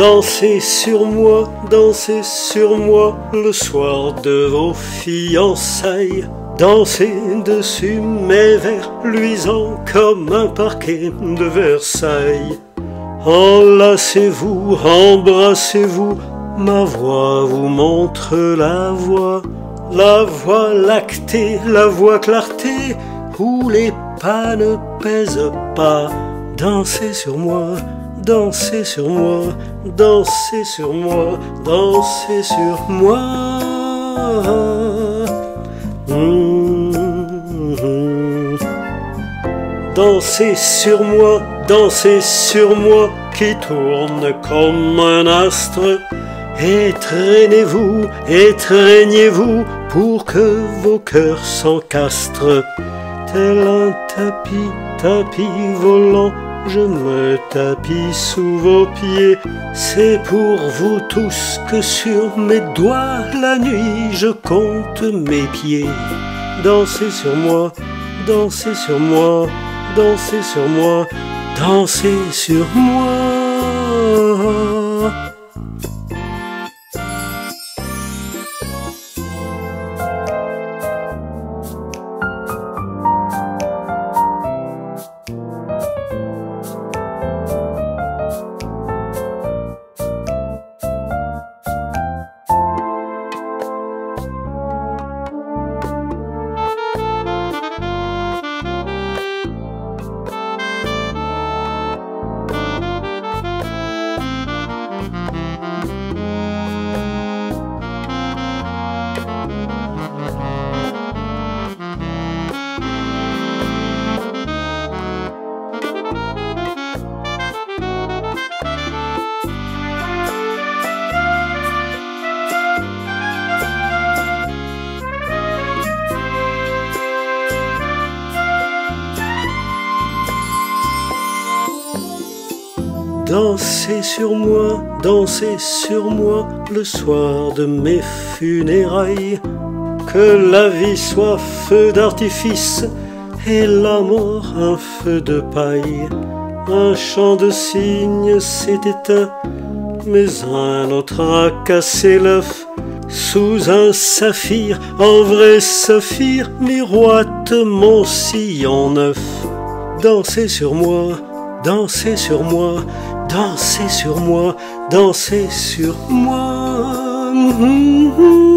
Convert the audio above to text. dansez sur moi, le soir de vos fiançailles. Dansez dessus mes vers luisants comme un parquet de Versailles. Enlacez-vous, embrassez-vous, ma voix vous montre la voie. La voie lactée, la voie clarté, où les pas ne pèsent pas. Dansez sur moi, dansez sur moi, dansez sur moi, dansez sur moi. Dansez sur moi, qui tourne comme un astre. Étreignez-vous, étreignez-vous, pour que vos cœurs s'encastrent. Tel un tapis, tapis volant, je me tapis sous vos pieds. C'est pour vous tous que sur mes doigts, la nuit, je compte mes pieds. Dansez sur moi, dansez sur moi, dansez sur moi, dansez sur moi. Dansez sur moi, le soir de mes funérailles. Que la vie soit feu d'artifice et la mort un feu de paille. Un chant de cygne s'est éteint, mais un autre a cassé l'œuf. Sous un saphir, en vrai saphir, miroite mon sillon neuf. Dansez sur moi, dansez sur moi, dansez sur moi, dansez sur moi.